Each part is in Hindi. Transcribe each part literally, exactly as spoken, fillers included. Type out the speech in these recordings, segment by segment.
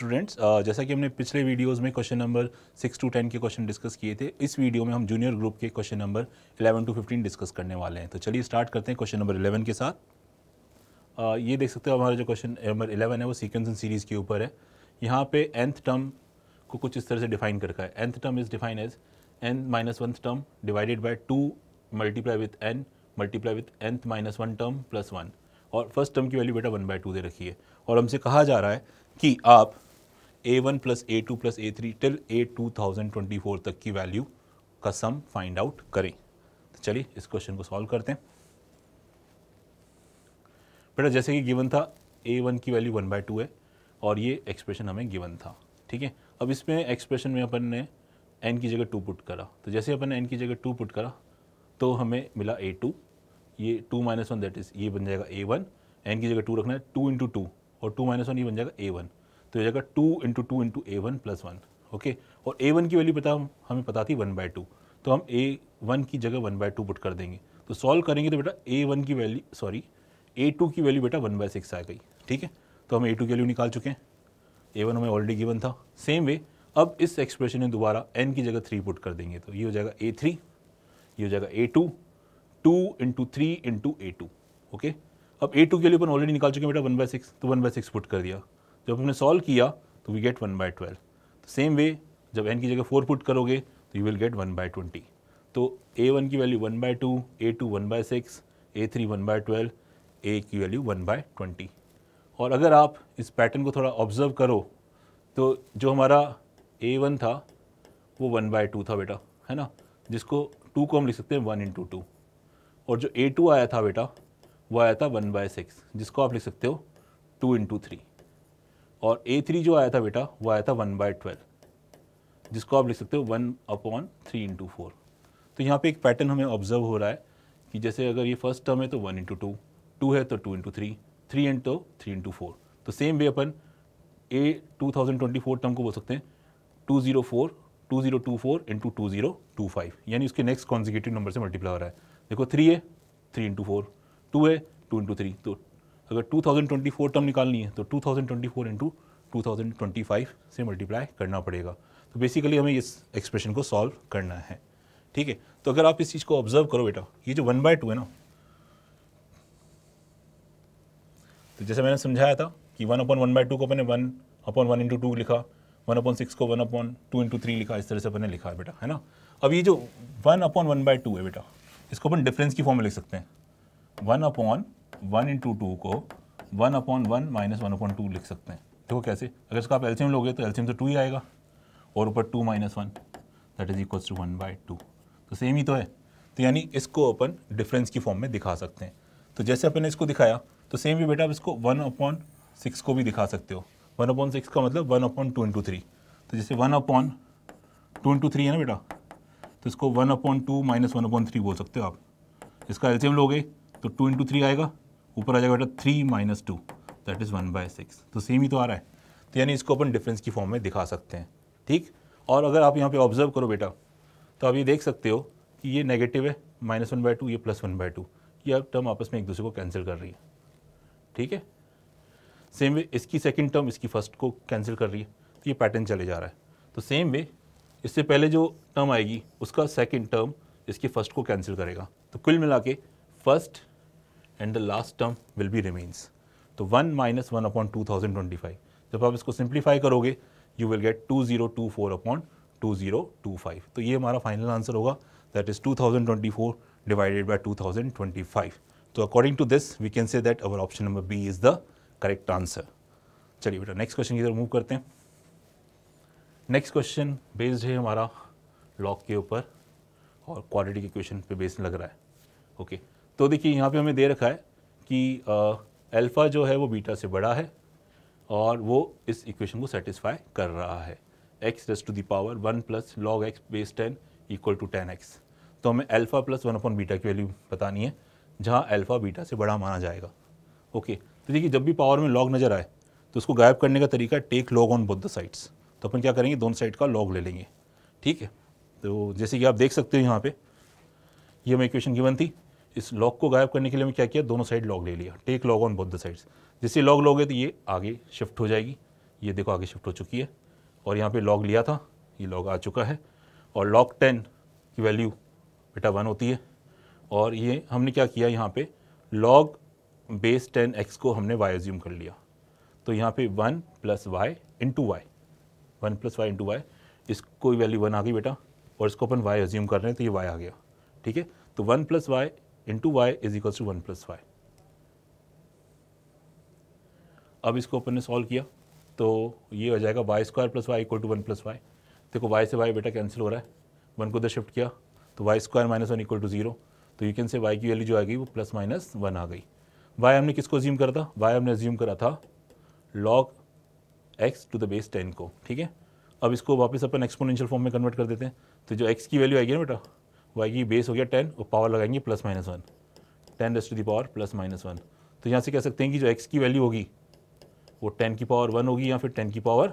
स्टूडेंट्स, जैसा कि हमने पिछले वीडियोस में question number six to ten के क्वेश्चन डिस्कस किए थे, इस वीडियो में हम जूनियर ग्रुप के question number eleven to fifteen discuss करने वाले हैं। तो चलिए स्टार्ट करते हैं क्वेश्चन नंबर इलेवन के साथ। uh, ये देख सकते हो हमारा जो क्वेश्चन नंबर इलेवन है वो सीक्वेंस एंड सीरीज़ के ऊपर है। यहाँ पे nth टर्म को कुछ इस तरह से डिफाइन कर रखा है। nth term is define as n minus one term divided by two multiply with n multiply with nth minus one term plus one, और फर्स्ट टर्म की वैल्यू बेटा वन बाई टू दे रखी है। और हमसे कहा जा रहा है कि आप a one plus a two plus a three till a two thousand twenty four तक की वैल्यू का सम फाइंड आउट करें। तो चलिए इस क्वेश्चन को सॉल्व करते हैं। बेटा जैसे कि गिवन था ए वन की वैल्यू वन बाई टू है और ये एक्सप्रेशन हमें गिवन था, ठीक है। अब इसमें एक्सप्रेशन में अपन ने n की जगह टू पुट करा, तो जैसे अपन ने n की जगह टू पुट करा तो हमें मिला ए टू। ये two minus one that is ये बन जाएगा ए वन, n की जगह टू रखना है, टू इंटू टू और टू माइनस वन ये बन जाएगा ए वन, तो ये जाएगा two into two into a one plus one, okay. और ए वन की वैल्यू पता हमें पता थी वन बाई टू, तो हम ए वन की जगह वन बाई टू पुट कर देंगे। तो सॉल्व करेंगे तो बेटा ए वन की वैल्यू सॉरी ए टू की वैल्यू बेटा वन बाई सिक्स आ गई, ठीक है। तो हम ए टू की वैल्यू निकाल चुके हैं, ए वन हमें ऑलरेडी गिवन था। सेम वे अब इस एक्सप्रेशन में दोबारा n की जगह थ्री पुट कर देंगे, तो ये हो जाएगा ए थ्री, ये हो जाएगा a two, two into three into a two, okay. अब ए टू के लिए अपन ऑलरेडी निकाल चुके हैं बेटा वन बाई सिक्स, तो वन बाई सिक्स पुट कर दिया। जब हमने सॉल्व किया तो we get one by twelve. Same way जब n की जगह फोर पुट करोगे तो you will get one by twenty. तो ए वन की value one by two, a two one by six, a three one by twelve, a की वैल्यू वन बाई ट्वेंटी। और अगर आप इस पैटर्न को थोड़ा ऑब्जर्व करो तो जो हमारा ए वन था वो वन बाई टू था बेटा, है ना, जिसको टू को हम लिख सकते हैं वन इंटू टू। और जो ए टू आया था बेटा वो आया था वन बाई सिक्स, जिसको आप लिख सकते हो टू इंटू थ्री। और ए थ्री जो आया था बेटा वो आया था वन बाई ट्वेल्व, जिसको आप लिख सकते हो one upon three into four. तो यहाँ पे एक पैटर्न हमें ऑब्जर्व हो रहा है कि जैसे अगर ये फर्स्ट टर्म है तो वन इंटू टू, टू है तो two into three, three into three into four. तो सेम वे अपन a two thousand twenty four term को बोल सकते हैं two zero four two zero two four into two zero two five, यानी उसके नेक्स्ट कॉन्जिक्यूटिव नंबर से मल्टीप्लाई हो रहा है। देखो थ्री है थ्री इंटू फोर, टू है टू इंटू थ्री, तो अगर two thousand twenty four term निकालनी है तो to thousand twenty four into two thousand twenty five से मल्टीप्लाई करना पड़ेगा। तो बेसिकली हमें इस एक्सप्रेशन को सॉल्व करना है, ठीक है। तो अगर आप इस चीज़ को ऑब्जर्व करो बेटा, ये जो वन बाई टू है ना, तो जैसे मैंने समझाया था कि one upon one by two को अपने one upon one into two लिखा, वन अपॉन सिक्स को one upon two into three लिखा, इस तरह से अपने लिखा है बेटा, है ना। अब ये जो one upon one by two है बेटा, इसको अपन डिफरेंस की फॉर्म में लिख सकते हैं। One upon one into two को one upon one minus one upon two लिख सकते हैं, देखो कैसे। अगर इसका आप एलसीएम लोगे तो एलसीएम तो टू ही आएगा, और ऊपर two minus one that is equals to one by two, तो सेम ही तो है। तो यानी इसको अपन डिफरेंस की फॉर्म में दिखा सकते हैं। तो जैसे अपन ने इसको दिखाया तो सेम भी बेटा आप इसको वन अपॉन सिक्स को भी दिखा सकते हो। वन अपॉन सिक्स का मतलब one upon two into three, तो जैसे one upon two into three है ना बेटा, तो इसको one upon two minus one upon three बोल सकते हो आप। इसका एलसीएम लोगे तो टू इंटू थ्री आएगा, ऊपर आ जाएगा बेटा three minus two that is one by six, तो सेम ही तो आ रहा है। तो यानी इसको अपन डिफरेंस की फॉर्म में दिखा सकते हैं, ठीक। और अगर आप यहाँ पे ऑब्जर्व करो बेटा तो आप ये देख सकते हो कि ये नेगेटिव है माइनस वन बाई टू, ये प्लस वन बाई टू, ये अब टर्म आपस में एक दूसरे को कैंसिल कर रही है, ठीक है। सेम वे इसकी सेकेंड टर्म इसकी फर्स्ट को कैंसिल कर रही है, तो ये पैटर्न चले जा रहा है। तो सेम वे इससे पहले जो टर्म आएगी उसका सेकेंड टर्म इसकी फर्स्ट को कैंसिल करेगा, तो कुल मिला के first and the last term will be remains. तो one minus one upon two thousand twenty five, जब आप इसको सिंप्लीफाई करोगे you will get two zero two four upon two zero two five. तो ये हमारा फाइनल आंसर होगा that is two thousand twenty four divided by two thousand twenty five. तो according to this we can say that our option number B is the correct answer. चलिए बेटा नेक्स्ट क्वेश्चन की तरफ मूव करते हैं। नेक्स्ट क्वेश्चन बेस्ड है हमारा लॉग के ऊपर और क्वाड्रेटिक इक्वेशन पे बेस्ड लग रहा है, ओके okay. तो देखिए यहाँ पे हमें दे रखा है कि अल्फ़ा जो है वो बीटा से बड़ा है और वो इस इक्वेशन को सेटिस्फाई कर रहा है। X raise to the power one plus log x base ten equal to ten x. तो हमें alpha plus one upon beta की वैल्यू बतानी है जहाँ अल्फ़ा बीटा से बड़ा माना जाएगा, ओके okay. तो देखिए जब भी पावर में लॉग नज़र आए तो उसको गायब करने का तरीका take log on both the sides. तो अपन क्या करेंगे, दोनों साइड का लॉग ले लेंगे, ठीक है। तो जैसे कि आप देख सकते हो यहाँ पे ये हमें इक्वेशन गिवन थी, इस लॉग को गायब करने के लिए हमें क्या किया, दोनों साइड लॉग ले लिया, take log on both the sides. जैसे लॉग लोगे तो ये आगे शिफ्ट हो जाएगी, ये देखो आगे शिफ्ट हो चुकी है और यहाँ पे लॉग लिया था, ये लॉग आ चुका है और लॉग टेन की वैल्यू बेटा वन होती है। और ये हमने क्या किया, यहाँ पे लॉग बेस टेन एक्स को हमने वाई एज्यूम कर लिया, तो यहाँ पे one plus Y into y, one plus Y into Y, इसको वैल्यू वन आ गई बेटा और इसको अपन वाई एज्यूम कर रहे हैं तो ये वाई आ गया। ठीक है, तो one plus Y into Y is equals to one plus Y. अब इसको अपन ने सॉल्व किया तो ये हो जाएगा y square plus Y equal to one plus Y. देखो वाई से वाई बेटा कैंसिल हो रहा है, वन को उधर शिफ्ट किया तो y square minus one equal to zero, तो यू कैन से वाई की वैल्यू जो आ गई वो प्लस माइनस वन आ गई। वाई हमने किसको अज्यूम करा था, वाई हमने अज्यूम करा था log x to the base ten को। ठीक है, अब इसको वापस अपन एक्सपोनेंशियल फॉर्म में कन्वर्ट कर देते हैं, तो जो एक्स की वैल्यू आएगी ना बेटा, वाई की बेस हो गया टेन और पावर लगाएंगे plus minus one, ten raise to the power plus minus one. तो यहाँ से कह सकते हैं कि जो एक्स की वैल्यू होगी वो टेन की पावर वन होगी या फिर टेन की पावर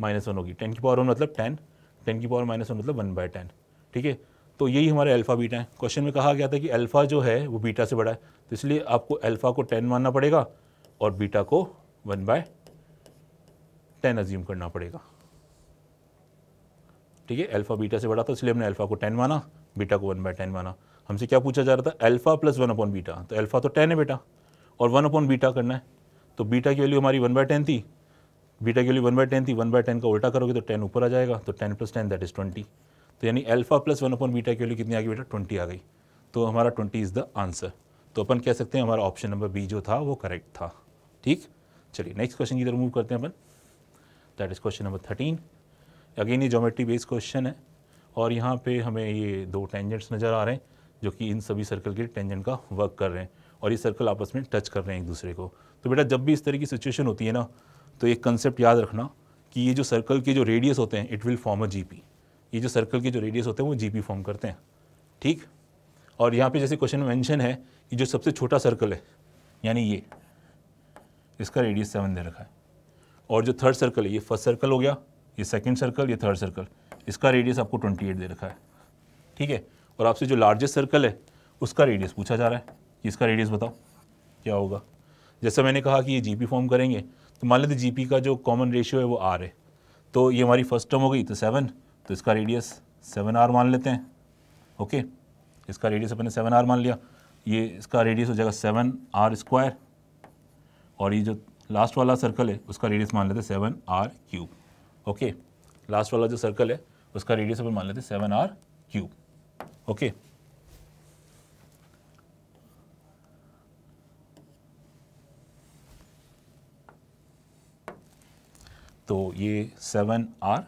माइनस वन होगी। टेन की पावर वन मतलब टेन, टेन की पावर माइनस वन मतलब वन बाय टेन। ठीक है, तो यही हमारे अल्फ़ा बीटा है। क्वेश्चन में कहा गया था कि अल्फ़ा जो है वो बीटा से बड़ा है, तो इसलिए आपको अल्फ़ा को टेन मानना पड़ेगा और बीटा को वन बाय टेन अज्यूम करना पड़ेगा। ठीक है, अल्फ़ा बीटा से बड़ा था इसलिए हमने अल्फ़ा को टेन माना, बीटा को वन बाय टेन माना। हमसे क्या पूछा जा रहा था, alpha plus one upon beta, तो अल्फ़ा तो टेन है बेटा और वन अपॉन बीटा करना है, तो बीटा की वैल्यू हमारी वन बाय टेन थी, बीटा की वैल्यू वन बाय टेन थी, वन बाय टेन का उल्टा करोगे तो टेन ऊपर आ जाएगा, तो ten plus ten that is twenty. तो यानी alpha plus one upon beta की वैल्यू कितनी आ गई बेटा, ट्वेंटी आ गई। तो हमारा ट्वेंटी इज़ द आंसर। तो अपन कह सकते हैं हमारा ऑप्शन नंबर बी जो था वो करेक्ट था। ठीक, चलिए नेक्स्ट क्वेश्चन की तरफ मूव करते हैं अपन, that is question number thirteen. Again ये ज्योमेट्री बेस्ड क्वेश्चन है और यहाँ पे हमें ये दो टेंजेंट्स नज़र आ रहे हैं जो कि इन सभी सर्कल के टेंजेंट का वर्क कर रहे हैं और ये सर्कल आपस में टच कर रहे हैं एक दूसरे को। तो बेटा जब भी इस तरह की सिचुएशन होती है ना, तो एक कंसेप्ट याद रखना कि ये जो सर्कल के जो रेडियस होते हैं it will form a GP, ये जो सर्कल के जो रेडियस होते हैं वो जीपी फॉर्म करते हैं। ठीक, और यहाँ पे जैसे क्वेश्चन में मेंशन है कि जो सबसे छोटा सर्कल है यानी ये, इसका रेडियस सेवन दे रखा है, और जो थर्ड सर्कल है, ये फर्स्ट सर्कल हो गया, ये सेकेंड सर्कल, ये थर्ड सर्कल, इसका रेडियस आपको ट्वेंटी एट दे रखा है। ठीक है, और आपसे जो लार्जेस्ट सर्कल है उसका रेडियस पूछा जा रहा है कि इसका रेडियस बताओ क्या होगा। जैसा मैंने कहा कि ये जीपी फॉर्म करेंगे, तो मान लेते जीपी का जो कॉमन रेशियो है वो आर है, तो ये हमारी फर्स्ट टर्म हो गई तो सेवन, तो इसका रेडियस सेवन आर मान लेते हैं। ओके, इसका रेडियस अपने सेवन आर मान लिया, ये इसका रेडियस हो जाएगा सेवन आर स्क्वायर, और ये जो लास्ट वाला सर्कल है उसका रेडियस मान लेते हैं seven r cube. Okay, last वाला जो सर्कल है उसका रेडियस अपन मान लेते हैं सेवन आर क्यूब। ओके, तो ये सेवन आर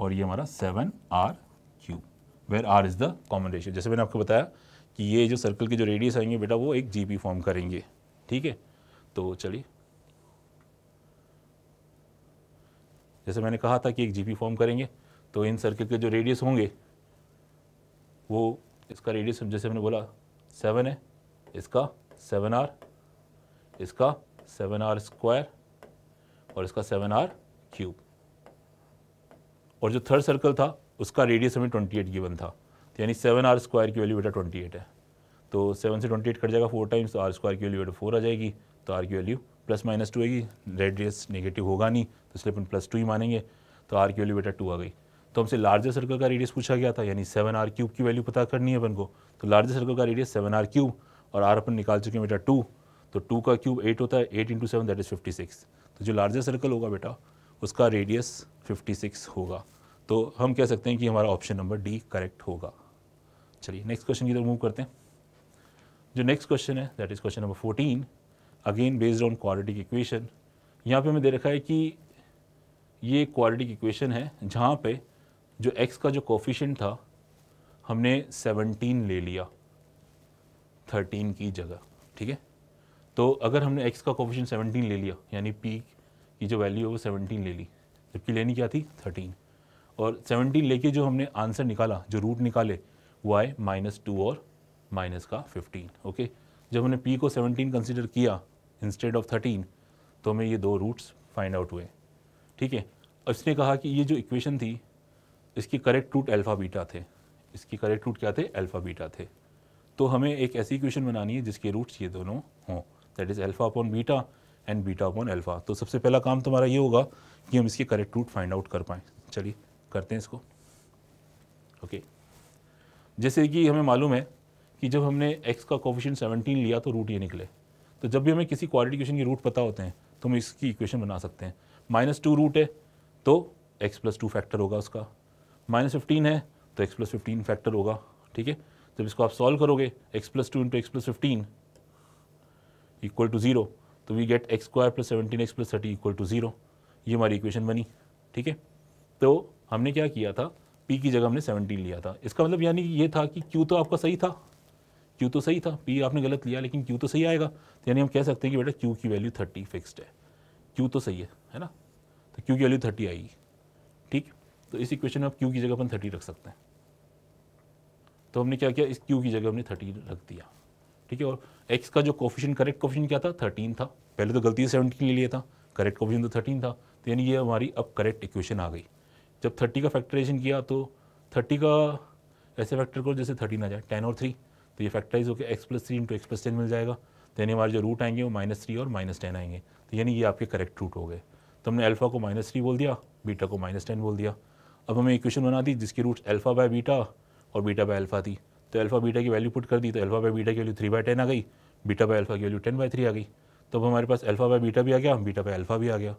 और ये हमारा seven r cube, where r is the common ratio. जैसे मैंने आपको बताया कि ये जो सर्कल के जो रेडियस आएंगे बेटा वो एक जीपी फॉर्म करेंगे। ठीक है, तो चलिए जैसे मैंने कहा था कि एक जीपी फॉर्म करेंगे, तो इन सर्कल के जो रेडियस होंगे वो, इसका रेडियस जैसे मैंने बोला सेवन है, इसका सेवन आर, इसका सेवन आर स्क्वायर और इसका सेवन आर क्यूब, और जो थर्ड सर्कल था उसका रेडियस हमें ट्वेंटी एट गिवन था, तो यानी सेवन आर स्क्वायर की वैल्यू बेटा ट्वेंटी एट है, तो सेवन से ट्वेंटी एट कट जाएगा फोर टाइम्स, तो आर स्क्वायर की वैल्यू बेटा फोर आ जाएगी, तो आर की वैल्यू प्लस माइनस टू आएगी, रेडियस नेगेटिव होगा नहीं तो इसलिए अपन प्लस टू ही मानेंगे, तो आर की वैल्यू बेटा टू आ गई। तो हमसे लार्जेस्ट सर्कल का रेडियस पूछा गया था, यानी सेवन आर क्यूब की वैल्यू पता करनी है अपन को, तो लार्जेस्ट सर्कल का रेडियस सेवन आर क्यूब और आर अपन निकाल चुके हैं बेटा टू, तो टू का क्यूब एट होता है, eight into seven that is fifty six, तो जो लार्जेस्ट सर्कल होगा बेटा उसका रेडियस फिफ्टी सिक्स होगा। तो हम कह सकते हैं कि हमारा ऑप्शन नंबर डी करेक्ट होगा। चलिए नेक्स्ट क्वेश्चन की तरफ मूव करते हैं। जो नेक्स्ट क्वेश्चन है that is question number fourteen, again based on quadratic equation. यहाँ पे हमें दे रखा है कि ये क्वाड्रेटिक इक्वेशन है जहाँ पे जो एक्स का जो कोफिशिएंट था हमने सेवनटीन ले लिया थर्टीन की जगह। ठीक है, तो अगर हमने x का कोफिशिएंट सेवनटीन ले लिया यानी p की जो वैल्यू है वो सेवनटीन ले ली, जबकि लेनी क्या थी थर्टीन, और सेवनटीन लेके जो हमने आंसर निकाला, जो रूट निकाले वो आए माइनस टू और माइनस का फिफ्टीन। ओके, जब हमने p को सेवनटीन कंसीडर किया इंस्टेड ऑफ थर्टीन तो हमें ये दो रूट्स फाइंड आउट हुए। ठीक है, इसने कहा कि ये जो इक्वेशन थी इसकी करेक्ट रूट अल्फ़ा बीटा थे, इसकी करेक्ट रूट क्या थे, अल्फ़ा बीटा थे। तो हमें एक ऐसी इक्वेशन बनानी है जिसके रूट्स ये दोनों हों, that is alpha upon beta and beta upon alpha. तो सबसे पहला काम तुम्हारा ये होगा कि हम इसकी करेक्ट रूट फाइंड आउट कर पाएँ। चलिए करते हैं इसको। ओके, जैसे कि हमें मालूम है कि जब हमने x का कोफिशिएंट सत्रह लिया तो रूट ये निकले। तो जब भी हमें किसी क्वाड्रेटिक इक्वेशन के रूट पता होते हैं तो हम इसकी इक्वेशन बना सकते हैं। माइनस टू रूट है तो x प्लस टू फैक्टर होगा उसका, माइनस फिफ्टीन है तो x प्लस फिफ्टीन फैक्टर होगा। ठीक है, जब इसको आप सॉल्व करोगे x plus two into x plus fifteen equal to zero, तो we get x square plus seventeen x plus thirty equal to zero. ये हमारी इक्वेशन बनी। ठीक है, तो हमने क्या किया था, p की जगह हमने सेवनटीन लिया था। इसका मतलब यानी ये था कि q तो आपका सही था, q तो सही था, p आपने गलत लिया लेकिन q तो सही आएगा। तो यानी हम कह सकते हैं कि बेटा q की वैल्यू थर्टी फिक्स्ड है, q तो सही है, है ना। तो q की वैल्यू थर्टी आएगी। ठीक, तो इस इक्वेशन में आप q की जगह अपन थर्टी रख सकते हैं। तो हमने क्या किया, इस q की जगह हमने थर्टी रख दिया। ठीक है, और x का जो कोफिशिएंट करेक्ट कोफिशिएंट क्या था, थर्टीन था। पहले तो गलती से सेवनटीन ले लिया था, करेक्ट कोफिशिएंट तो थर्टीन था। तो यानी ये हमारी अब करेक्ट इक्वेशन आ गई। जब थर्टी का फैक्टराइजेशन किया तो थर्टी का ऐसे फैक्टर करो जैसे थर्टीन आ जाए, टेन और थ्री, तो ये फैक्टराइज होकर x plus three into x plus ten मिल जाएगा। तो यानी हमारे जो रूट आएंगे वो माइनस थ्री और माइनस टेन आएंगे। तो यानी ये आपके करेक्ट रूट हो गए। तो हमने अल्फा को माइनस थ्री बोल दिया, बीटा को माइनस टेन बोल दिया। अब हमें इक्वेशन बना दी जिसकी रूट्स अल्फा बाय बीटा और बीटा बाय अल्फा थी। तो अल्फा बीटा की वैल्यू पुट कर दी तो अल्फा बाय बीटा की वैल्यू थ्री बाय टेन आ गई, बीटा बाय अल्फा की वैल्यू टेन बाय थ्री आ गई। तो अब हमारे पास अल्फा बाय बीटा भी आ गया, बीटा बाय अल्फा भी आ गया।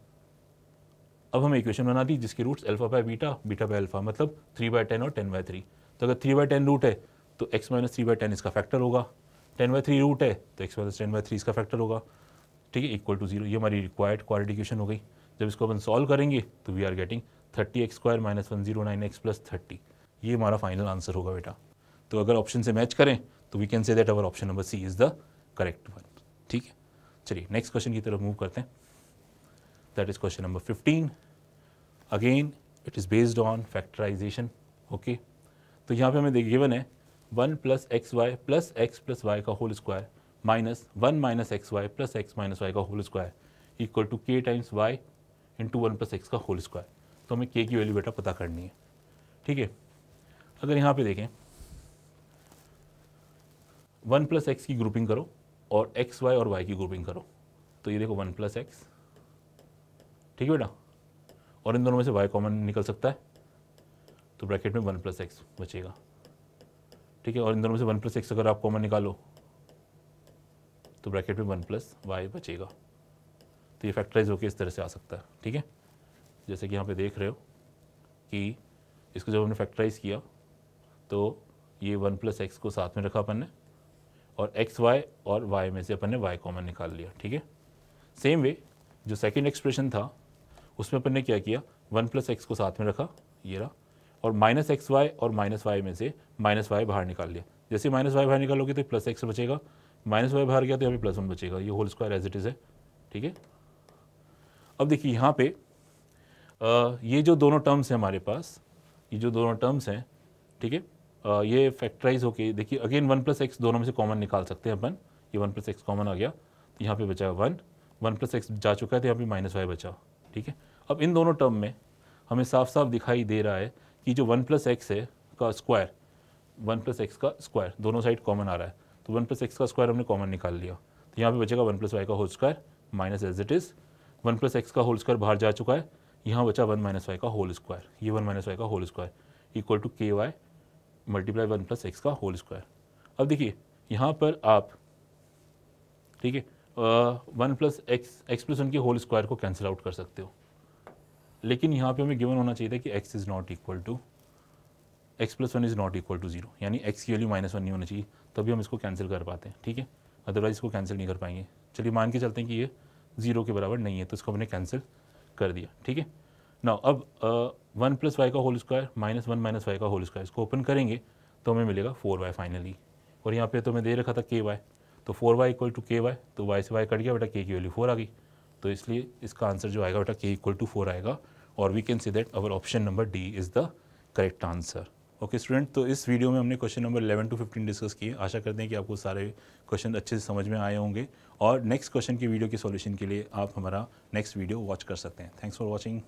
अब हमें इक्वेशन बना दी जिसकी roots alpha by beta, beta by alpha, मतलब थ्री बाय टेन और टेन बाय थ्री। तो अगर थ्री बाय टेन रूट है तो x minus three by ten इसका फैक्टर होगा, टेन बाय थ्री रूट है तो x minus ten by three इसका फैक्टर होगा। ठीक है, इक्वल टू जीरो। ये हमारी रिक्वायर्ड क्वाड्रेटिक इक्वेशन हो गई। जब इसको अपन सॉल्व करेंगे तो we are getting thirty x square minus one zero nine x plus thirty. ये हमारा फाइनल आंसर होगा बेटा। तो अगर ऑप्शन से मैच करें तो we can say that our option number C is the correct one. ठीक है, चलिए नेक्स्ट क्वेश्चन की तरफ मूव करते हैं। That is question number fifteen. Again, it is based on factorization. Okay. तो यहाँ पे हमें देखिए गिवन है one plus x y plus x plus y का whole square minus one minus x y plus x minus y का whole square equal to k times y into one plus x का होल स्क्वायर। तो हमें के की वैल्यू बेटा पता करनी है। ठीक है, अगर यहाँ पे देखें वन प्लस एक्स की ग्रुपिंग करो और एक्स वाई और वाई की ग्रुपिंग करो। तो ये देखो वन प्लस एक्स, ठीक है बेटा, और इन दोनों में से y कॉमन निकल सकता है तो ब्रैकेट में वन प्लस एक्स बचेगा। ठीक है, और इन दोनों में से वन प्लस एक्स अगर आप कॉमन निकालो तो ब्रैकेट में वन प्लस वाई बचेगा। तो ये फैक्टराइज होकर इस तरह से आ सकता है। ठीक है, जैसे कि यहाँ पे देख रहे हो कि इसको जब हमने फैक्टराइज किया तो ये वन प्लस एक्स को साथ में रखा अपन ने और एक्स वाई और वाई में से अपन ने वाई कॉमन निकाल लिया। ठीक है, सेम वे जो सेकेंड एक्सप्रेशन था उसमें अपन ने क्या किया, वन प्लस एक्स को साथ में रखा, ये रहा, और माइनस एक्स वाई और माइनस वाई में से माइनस वाई बाहर निकाल लिया। जैसे माइनस वाई बाहर निकालोगे तो प्लस एक्स बचेगा, माइनस वाई बाहर गया तो यहाँ पे प्लस वन बचेगा। ये whole square as it is है। ठीक है, अब देखिए यहाँ पे आ, ये जो दोनों टर्म्स हैं हमारे पास, ये जो दोनों टर्म्स हैं, ठीक है, आ, ये फैक्टराइज होके देखिए अगेन वन प्लस एक्स दोनों में से कॉमन निकाल सकते हैं अपन। ये वन प्लस एक्स कॉमन आ गया तो यहाँ पे बचा वन, वन प्लस एक्स जा चुका है तो यहाँ पे माइनस वाई बचा। ठीक है, अब इन दोनों टर्म में हमें साफ साफ दिखाई दे रहा है कि जो वन प्लस एक्स है का स्क्वायर, वन प्लस एक्स का स्क्वायर दोनों साइड कॉमन आ रहा है। तो वन प्लस एक्स का स्क्वायर हमने कॉमन निकाल लिया तो यहाँ पे बचेगा वन प्लस वाई का whole square minus as it is, one plus x का होल स्क्वायर बाहर जा चुका है, यहाँ बचा वन माइनस वाई का होल स्क्वायर। ये वन माइनस वाई का whole square equal to k y multiply one plus x का होल स्क्वायर। अब देखिए यहाँ पर आप, ठीक है, one plus x x plus one के होल स्क्वायर को कैंसिल आउट कर सकते हो, लेकिन यहाँ पे हमें गिवन होना चाहिए था कि x is not equal to x plus one is not equal to zero, यानी x की वैल्यू माइनस वन नहीं होनी चाहिए, तभी हम इसको कैंसिल कर पाते हैं। ठीक है, अदरवाइज इसको कैंसिल नहीं कर पाएंगे। चलिए मान के चलते हैं कि ये जीरो के बराबर नहीं है तो इसको हमने कैंसिल कर दिया। ठीक है ना, अब वन प्लस वाई का whole square minus one minus y का होल स्क्वायर, इसको ओपन करेंगे तो हमें मिलेगा फोर वाई फाइनली। और यहाँ पे तो मैं दे रखा था के वाई, तो four y equal to k y, तो वाई से वाई कट गया बेटा, के की वैल्यू फोर आ गई। तो इसलिए इसका आंसर जो आएगा बेटा के इक्वल टू फोर आएगा और we can say that our option number D is the correct answer. Okay student, तो इस वीडियो में हमने question number eleven to fifteen discuss किए। आशा करते हैं कि आपको सारे क्वेश्चन अच्छे से समझ में आए होंगे और नेक्स्ट क्वेश्चन की वीडियो के सॉल्यूशन के लिए आप हमारा नेक्स्ट वीडियो वॉच कर सकते हैं। Thanks for watching.